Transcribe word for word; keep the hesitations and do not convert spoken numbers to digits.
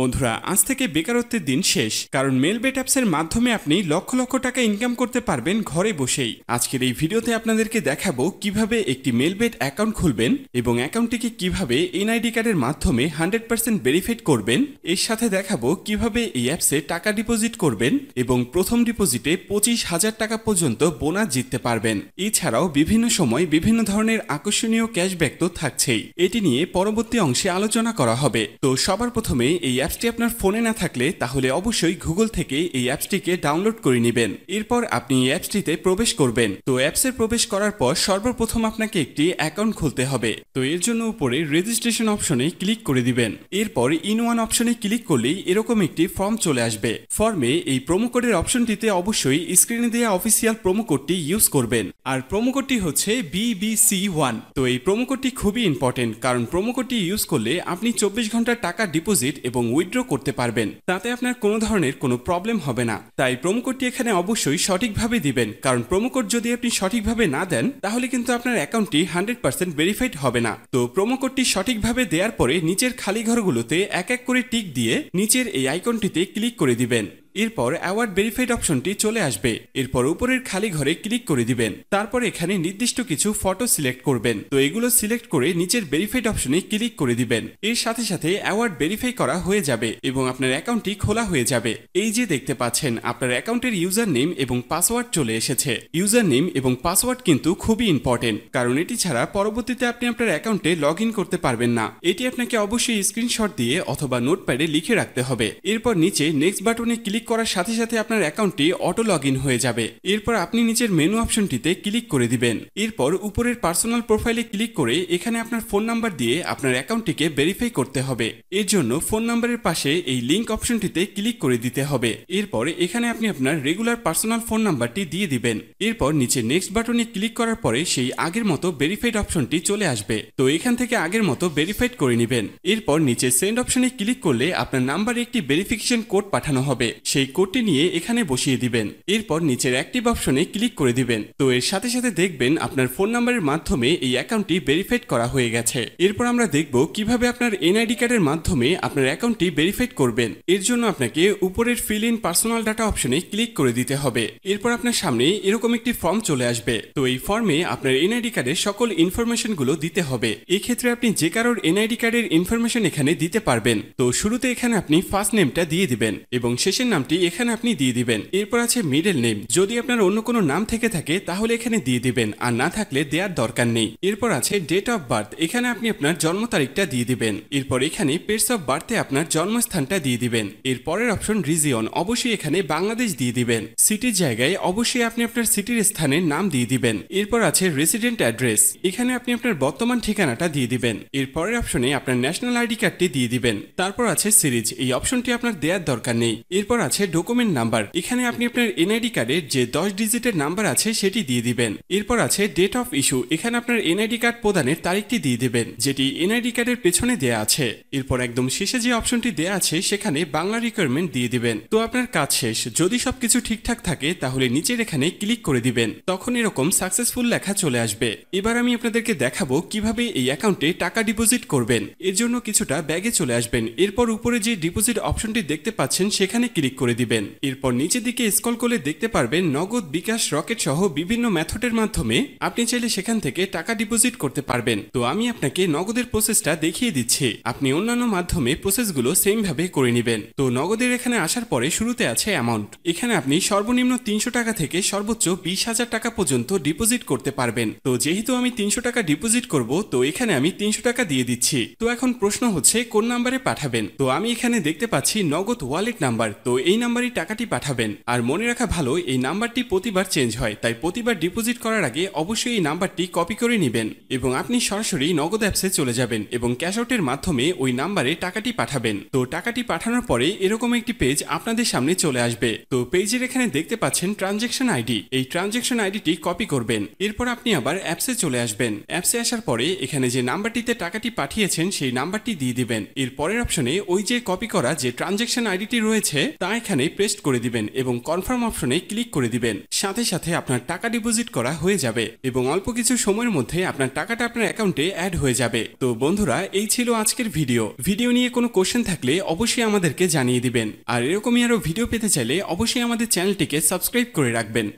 বন্ধুরা, আজ থেকে বেকারত্বের দিন শেষ, কারণ মেলবেট অ্যাপসের মাধ্যমে আপনি লক্ষ লক্ষ টাকা ইনকাম করতে পারবেন ঘরে বসেই। আজকের এই ভিডিওতে আপনাদেরকে দেখাবো কিভাবে একটি মেলবেট অ্যাকাউন্ট খুলবেন এবং অ্যাকাউন্টটিকে কিভাবে এনআইডি কার্ডের মাধ্যমে হান্ড্রেড পার্সেন্ট ভেরিফাইড করবেন। এর সাথে দেখাবো কিভাবে এই অ্যাপসে টাকা ডিপোজিট করবেন এবং প্রথম ডিপোজিটে পঁচিশ হাজার টাকা পর্যন্ত বোনাস জিততে পারবেন। এছাড়াও বিভিন্ন সময় বিভিন্ন ধরনের আকর্ষণীয় ক্যাশব্যাক তো থাকছেই, এটি নিয়ে পরবর্তী অংশে আলোচনা করা হবে। তো সবার প্রথমে এই অ্যাপসটি আপনার ফোনে না থাকলে তাহলে অবশ্যই গুগল থেকে এই অ্যাপসটিকে ডাউনলোড করে নেবেন। এরপর আপনি এই অ্যাপসটিতে প্রবেশ করবেন। তো অ্যাপসে প্রবেশ করার পর সর্বপ্রথম আপনাকে একটি অ্যাকাউন্ট খুলতে হবে। তো এর জন্য উপরে রেজিস্ট্রেশন অপশনে ক্লিক করে দিবেন। এরপর ইন ওয়ান অপশনে ক্লিক করলেই এরকম একটি ফর্ম চলে আসবে। ফর্মে এই প্রোমো কোডের অপশনটিতে অবশ্যই স্ক্রিনে দেওয়া অফিসিয়াল প্রোমো কোডটি ইউজ করবেন। আর প্রোমো কোডটি হচ্ছে বি বি সি ওয়ান। তো এই প্রোমো কোডটি খুবই ইম্পর্টেন্ট, কারণ প্রোমো কোডটি ইউজ করলে আপনি চব্বিশ ঘন্টা টাকা ডিপোজিট এবং উইথড্র করতে পারবেন, তাতে আপনার কোনো ধরনের কোনো প্রবলেম হবে না। তাই প্রোমো কোডটি এখানে অবশ্যই সঠিকভাবে দিবেন, কারণ প্রোমো কোড যদি আপনি সঠিকভাবে না দেন তাহলে কিন্তু আপনার অ্যাকাউন্টটি হান্ড্রেড পার্সেন্ট ভেরিফাইড হবে না। তো প্রোমো কোডটি সঠিকভাবে দেওয়ার পরে নিচের খালি ঘরগুলোতে এক এক করে টিক দিয়ে নিচের এই আইকনটিতে ক্লিক করে দিবেন। এরপর অ্যাওয়ার্ড ভেরিফাইড অপশনটি চলে আসবে। এরপর উপরের খালি ঘরে ক্লিক করে দিবেন। তারপর এখানে নির্দিষ্ট কিছু ফটো সিলেক্ট করবেন। তো এগুলো সিলেক্ট করে নিচের ভেরিফাইড অপশনে ক্লিক করে দিবেন। এর সাথে সাথে অ্যাওয়ার্ড ভেরিফাই করা হয়ে যাবে এবং আপনার অ্যাকাউন্টটি খোলা হয়ে যাবে। এই যে দেখতে পাচ্ছেন, আপনার অ্যাকাউন্টের ইউজার নেম এবং পাসওয়ার্ড চলে এসেছে। ইউজার নেম এবং পাসওয়ার্ড কিন্তু খুবই ইম্পর্টেন্ট, কারণ এটি ছাড়া পরবর্তীতে আপনি আপনার অ্যাকাউন্টে লগ ইন করতে পারবেন না। এটি আপনাকে অবশ্যই স্ক্রিনশট দিয়ে অথবা নোটপ্যাডে লিখে রাখতে হবে। এরপর নিচে নেক্সট বাটনে ক্লিক করার সাথে সাথে আপনার অ্যাকাউন্টটি অটো লগ ইন হয়ে যাবে। এরপর আপনি নিচের মেনু অপশনটিতে ক্লিক করে দিবেন। এরপর উপরের পার্সোনাল প্রোফাইলে ক্লিক করে এখানে আপনার ফোন নাম্বার দিয়ে আপনার অ্যাকাউন্টটিকে ভেরিফাই করতে হবে। এর জন্য ফোন নাম্বারের পাশে এই লিঙ্ক অপশনটিতে ক্লিক করে দিতে হবে। এরপর এখানে আপনি আপনার রেগুলার পার্সোনাল ফোন নাম্বারটি দিয়ে দিবেন। এরপর নিচে নেক্সট বাটনে ক্লিক করার পরে সেই আগের মতো ভেরিফাইড অপশনটি চলে আসবে। তো এখান থেকে আগের মতো ভেরিফাইড করে নেবেন। এরপর নিচে সেন্ড অপশনে ক্লিক করলে আপনার নাম্বারে একটি ভেরিফিকেশন কোড পাঠানো হবে। সেই কোডটি নিয়ে এখানে বসিয়ে দিবেন। এরপর নিচের অ্যাক্টিভ অপশনে ক্লিক করে দিবেন। তো এর সাথে সাথে দেখবেন আপনার ফোন নাম্বারের মাধ্যমে এই অ্যাকাউন্টটি ভেরিফাইড করা হয়ে গেছে। এরপর আমরা দেখব কিভাবে আপনার এনআইডি কার্ডের মাধ্যমে আপনার অ্যাকাউন্টটি ভেরিফাইড করবেন। এর জন্য আপনাকে উপরের ফিল ইন পার্সোনাল ডাটা অপশনে ক্লিক করে দিতে হবে। এরপর আপনার সামনে এরকম একটি ফর্ম চলে আসবে। তো এই ফর্মে আপনার এনআইডি কার্ডের সকল ইনফরমেশনগুলো দিতে হবে। এক্ষেত্রে আপনি যে কারোর এনআইডি কার্ডের ইনফরমেশন এখানে দিতে পারবেন। তো শুরুতে এখানে আপনি ফার্স্ট নেমটা দিয়ে দিবেন এবং শেষের নামটি এখানে আপনি দিয়ে দিবেন। এরপর আছে মিডল নেম। যদি আপনার অন্য কোনো নাম থেকে থাকে তাহলে এখানে দিয়ে দিবেন, আর না থাকলে দেওয়ার দরকার নেই। এরপর আছে ডেট অফ বার্থ। এখানে আপনি আপনার জন্ম তারিখটা দিয়ে দিবেন। এরপর এখানে প্লেস অফ বার্থে আপনার জন্মস্থানটা দিয়ে দিবেন। এরপরের অপশন রিজিয়ন, অবশ্যই এখানে বাংলাদেশ দিয়ে দিবেন। সিটির জায়গায় অবশ্যই আপনি আপনার সিটির স্থানের নাম দিয়ে দিবেন। এরপর আছে রেসিডেন্ট অ্যাড্রেস। এখানে আপনি আপনার বর্তমান ঠিকানাটা দিয়ে দিবেন। এরপরের অপশনে আপনার ন্যাশনাল আইডি কার্ডটি দিয়ে দিবেন। তারপর আছে সিরিজ, এই অপশনটি আপনার দেওয়ার দরকার নেই। এরপর আছে ডকুমেন্ট নাম্বার। এখানে আপনি আপনার এনআইডি কার্ডের যে দশ ডিজিটের নাম্বার আছে সেটি দিয়ে দিবেন। এরপর আছে ডেট অফ ইস্যু। এখানে আপনার এনআইডি কার্ড প্রদানের তারিখটি দিয়ে দিবেন, যেটি এনআইডি কার্ডের পেছনে দেয়া আছে। এরপর একদম শেষে যে অপশনটি দেয়া আছে সেখানে বাংলা রিকোয়ারমেন্ট দিয়ে দিবেন। তো আপনার কাজ শেষ। যদি সবকিছু ঠিকঠাক থাকে তাহলে নিচের এখানে ক্লিক করে দিবেন, তখন এরকম সাকসেসফুল লেখা চলে আসবে। এবার আমি আপনাদেরকে দেখাবো কিভাবে এই অ্যাকাউন্টে টাকা ডিপোজিট করবেন। এর জন্য কিছুটা ব্যাগে চলে আসবেন। এরপর উপরে যে ডিপোজিট অপশনটি দেখতে পাচ্ছেন সেখানে ক্লিক করে দিবেন। এরপর নিচের দিকে স্ক্রল করলে দেখতে পারবেন নগদ, বিকাশ, রকেট সহ বিভিন্ন মেথডের মাধ্যমে আপনি চাইলে সেখান থেকে টাকা ডিপোজিট করতে পারবেন। তো আমি আপনাকে নগদের প্রসেসটা দেখিয়ে দিচ্ছি, আপনি অন্যান্য মাধ্যমে প্রসেসগুলো সেম ভাবে করে নেবেন। তো নগদের এখানে আসার পরে শুরুতে আছে অ্যামাউন্ট। এখানে আপনি সর্বনিম্ন তিনশো টাকা থেকে সর্বোচ্চ বিশ হাজার টাকা পর্যন্ত ডিপোজিট করতে পারবেন। তো যেহেতু আমি তিনশো টাকা ডিপোজিট করব, তো এখানে আমি তিনশো টাকা দিয়ে দিচ্ছি। তো এখন প্রশ্ন হচ্ছে কোন নাম্বারে পাঠাবেন। তো আমি এখানে দেখতে পাচ্ছি নগদ ওয়ালেট নাম্বার, তো এই নাম্বারে টাকাটি পাঠাবেন। আর মনে রাখা ভালো, এই নাম্বারটি প্রতিবার চেঞ্জ হয়, তাই প্রতিবার ডিপোজিট করার আগে অবশ্যই এই নাম্বারটি কপি করে নেবেন এবং আপনি সরাসরি নগদ অ্যাপসে চলে যাবেন এবং ক্যাশ আউটের মাধ্যমে ওই নাম্বারে টাকাটি পাঠাবেন। তো টাকাটি পাঠানোর পরে এরকম একটি পেজ আপনাদের সামনে চলে আসবে। তো পেজের এখানে দেখতে পাচ্ছেন ট্রানজ্যাকশন আইডি, এই ট্রানজ্যাকশন আইডিটি কপি করবেন। এরপর আপনি আবার অ্যাপসে চলে আসবেন। অ্যাপসে আসার পরে এখানে যে নাম্বারটিতে টাকাটি পাঠিয়েছেন সেই নাম্বারটি দিয়ে দিবেন। এর পরের অপশনে ওই যে কপি করা যে ট্রানজ্যাকশন আইডিটি রয়েছে তা এখানে প্রেস করে দিবেন এবং কনফার্ম অপশনে ক্লিক করে দিবেন। সাথে সাথে আপনার টাকা ডিপোজিট করা হয়ে যাবে এবং অল্প কিছু সময়ের মধ্যে আপনার টাকাটা আপনার অ্যাকাউন্টে অ্যাড হয়ে যাবে। তো বন্ধুরা, এই ছিল আজকের ভিডিও। ভিডিও নিয়ে কোনো কোশ্চেন থাকলে অবশ্যই আমাদেরকে জানিয়ে দিবেন। আর এরকমই আরো ভিডিও পেতে চাইলে অবশ্যই আমাদের চ্যানেলটিকে সাবস্ক্রাইব করে রাখবেন।